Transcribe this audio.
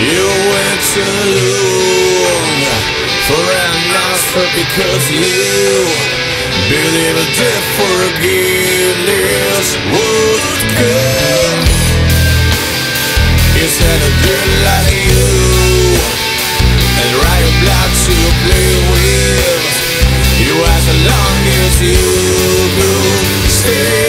You went to Loon for a master because you believe a death forgiveness would come instead of girl like you and write a blood to play with. You as long as you could stay.